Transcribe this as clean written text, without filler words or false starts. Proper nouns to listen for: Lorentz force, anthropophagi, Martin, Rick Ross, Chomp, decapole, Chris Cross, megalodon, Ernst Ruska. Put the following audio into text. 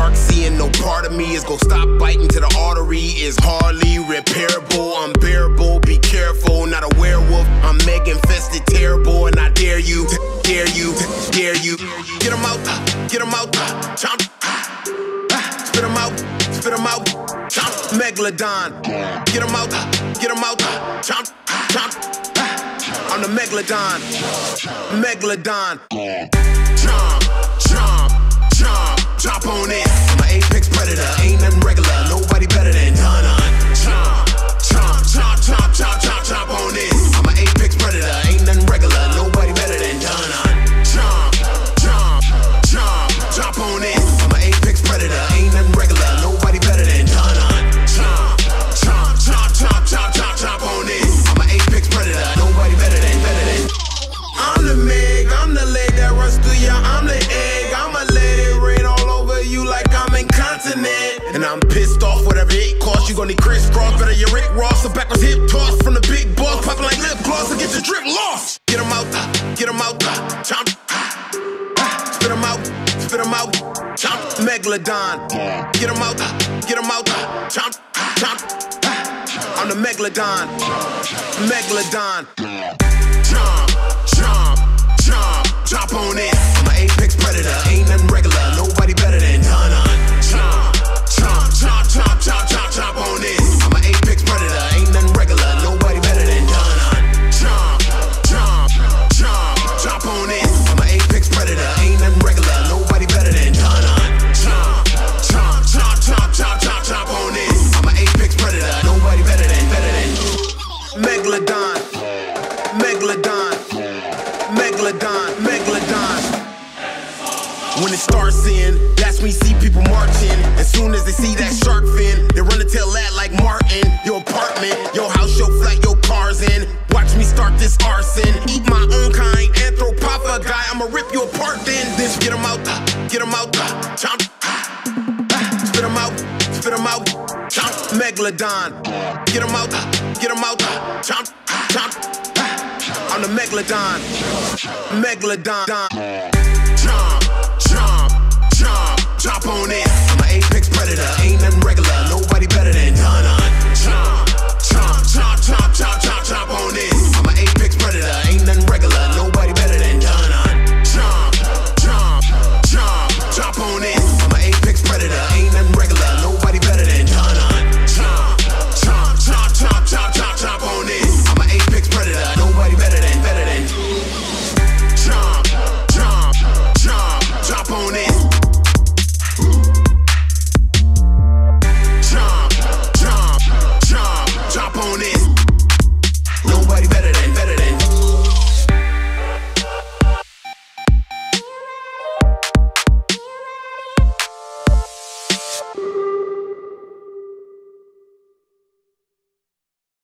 shark seeing no part of me is gonna stop biting till the artery is hardly repairable. Unbearable, be careful, not a werewolf. I'm meg infested, terrible, and I dare you, dare you, dare you. Get him out, get him out, chomp. Spit him out, spit him out, chomp. Megalodon, get him out, get him out, chomp, chomp. I'm the megalodon, megalodon. Chomp, chomp, chomp, chomp on it. I'm an apex predator, ain't nothing regular. Nobody better than none. Chomp, chomp, chomp, chomp, chomp, chomp, chomp on it. I'm an apex predator, ain't nothing regular. Nobody better than none. Chomp, chomp, chomp, chomp on it. I'm an apex predator, ain't nothing regular. Nobody better than none. Chomp, chomp, chomp, chomp, chomp, chomp, chomp on it. I'm an apex predator, nobody better than I'm the meg, I'm the leg that runs through ya, I'm the egg, I'ma let it rain all over you like I'm incontinent. And I'm pissed off, whatever it costs, you gon' need Chris Cross, better your Rick Ross, a backwards hip toss from the big boss, poppin' like lip gloss, and get your drip lost. Get him out, chomp, spit him out, spit him out, chomp, megalodon. Get him out, chomp, chomp, I'm the megalodon, megalodon. Chomp, chomp, chomp, chomp on it. I'm an apex predator, ain't nothing regular. Nobody better than none. Chomp, chomp, chomp, chomp, chomp, chomp, chomp on it. I'm an apex predator, ain't nothing regular. Nobody better than none. Chomp, chomp, chomp, chomp on it. I'm an apex predator, ain't nothing regular. Nobody better than none. Chomp, chomp, chomp, chomp, chomp, chomp, chomp on it. I'm an apex predator, nobody better than megalodon. Megalodon, megalodon, megalodon. When it starts in, that's when you see people marching. As soon as they see that shark fin, they run to tell that like Martin. Your apartment, your house, your flat, your cars in. Watch me start this arson. Eat my own kind, anthropophagi. I'ma rip you apart then. This get them out, get them out, chomp. Spit them out, spit them out, chomp. Megalodon, get them out, chomp, chomp. I'm the megalodon, megalodon. Chomp, chomp, chomp, chomp on it. I'm an apex predator, ain't nothing regular.